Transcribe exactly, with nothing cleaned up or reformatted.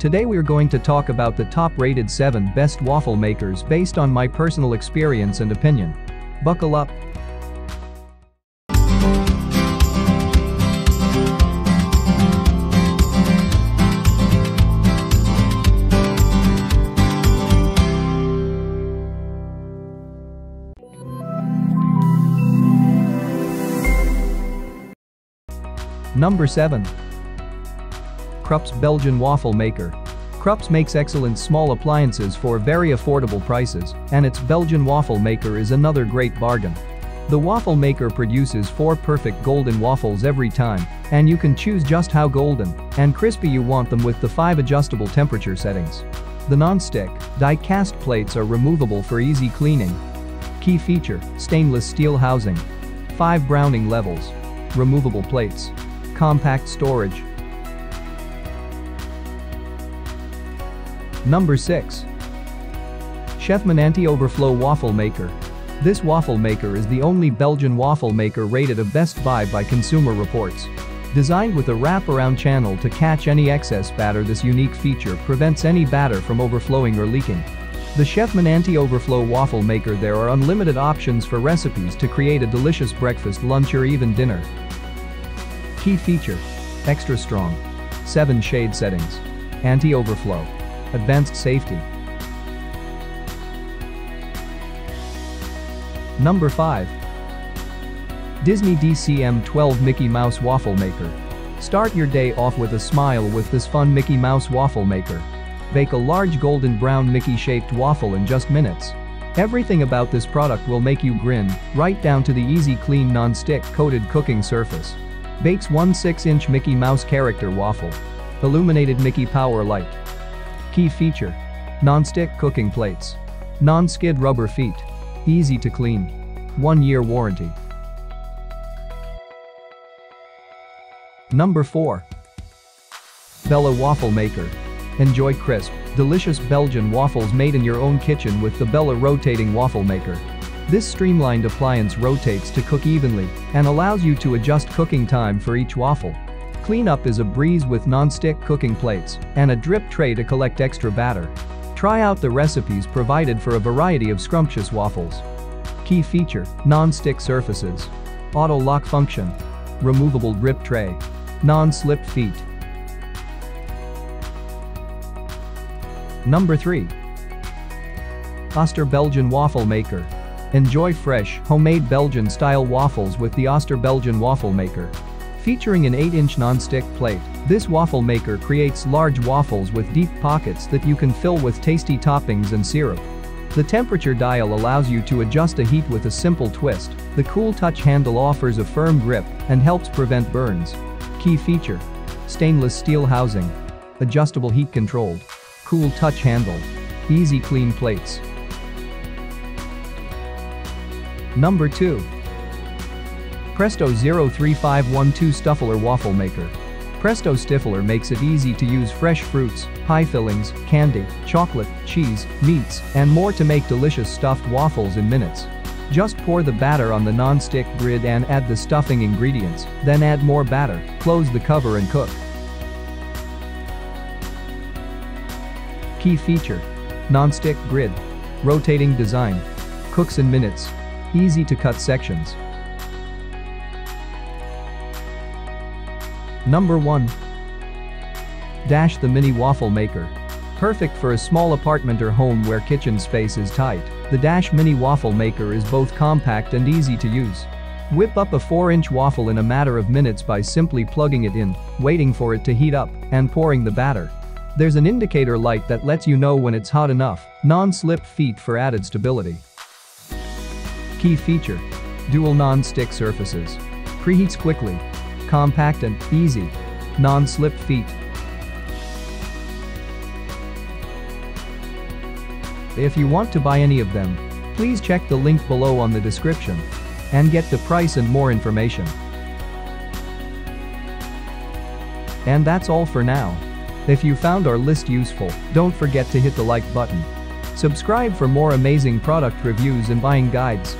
Today we're going to talk about the top-rated seven best waffle makers based on my personal experience and opinion. Buckle up. Number seven. Krups Belgian Waffle Maker. Krups makes excellent small appliances for very affordable prices, and its Belgian waffle maker is another great bargain. The waffle maker produces four perfect golden waffles every time, and you can choose just how golden and crispy you want them with the five adjustable temperature settings. The non-stick, die-cast plates are removable for easy cleaning. Key feature, stainless steel housing. five browning levels. Removable plates. Compact storage. Number six. Chefman Anti-Overflow Waffle Maker. This waffle maker is the only Belgian waffle maker rated a Best Buy by Consumer Reports. Designed with a wrap-around channel to catch any excess batter, this unique feature prevents any batter from overflowing or leaking. The Chefman Anti-Overflow Waffle Maker. There are unlimited options for recipes to create a delicious breakfast, lunch or even dinner. Key feature. Extra strong. seven shade settings. Anti-overflow. Advanced safety. Number five. Disney D C M twelve Mickey Mouse Waffle Maker. Start your day off with a smile with this fun Mickey Mouse Waffle Maker. Bake a large golden brown Mickey-shaped waffle in just minutes. Everything about this product will make you grin, right down to the easy clean non-stick coated cooking surface. Bakes one six inch Mickey Mouse character waffle. Illuminated Mickey power light. Key feature. Non-stick cooking plates. Non-skid rubber feet. Easy to clean. one year warranty. Number four. Bella Waffle Maker. Enjoy crisp, delicious Belgian waffles made in your own kitchen with the Bella Rotating Waffle Maker. This streamlined appliance rotates to cook evenly and allows you to adjust cooking time for each waffle. Cleanup is a breeze with non-stick cooking plates and a drip tray to collect extra batter. Try out the recipes provided for a variety of scrumptious waffles. Key feature, non-stick surfaces. Auto-lock function. Removable drip tray. Non-slip feet. Number three. Oster Belgian Waffle Maker. Enjoy fresh, homemade Belgian-style waffles with the Oster Belgian Waffle Maker. Featuring an eight inch non-stick plate, this waffle maker creates large waffles with deep pockets that you can fill with tasty toppings and syrup. The temperature dial allows you to adjust a heat with a simple twist. The cool touch handle offers a firm grip and helps prevent burns. Key feature. Stainless steel housing. Adjustable heat controlled. Cool touch handle. Easy clean plates. Number two. Presto zero three five one two Stuffler Waffle Maker. Presto Stuffler makes it easy to use fresh fruits, pie fillings, candy, chocolate, cheese, meats, and more to make delicious stuffed waffles in minutes. Just pour the batter on the non-stick grid and add the stuffing ingredients, then add more batter, close the cover and cook. Key feature. Non-stick grid. Rotating design. Cooks in minutes. Easy to cut sections. Number one. Dash the Mini Waffle Maker. Perfect for a small apartment or home where kitchen space is tight, the Dash Mini Waffle Maker is both compact and easy to use. Whip up a four inch waffle in a matter of minutes by simply plugging it in, waiting for it to heat up, and pouring the batter. There's an indicator light that lets you know when it's hot enough, non-slip feet for added stability. Key feature. Dual non-stick surfaces. Preheats quickly. Compact and easy. Non-slip feet. If you want to buy any of them, please check the link below on the description and get the price and more information. And that's all for now. If you found our list useful, don't forget to hit the like button. Subscribe for more amazing product reviews and buying guides.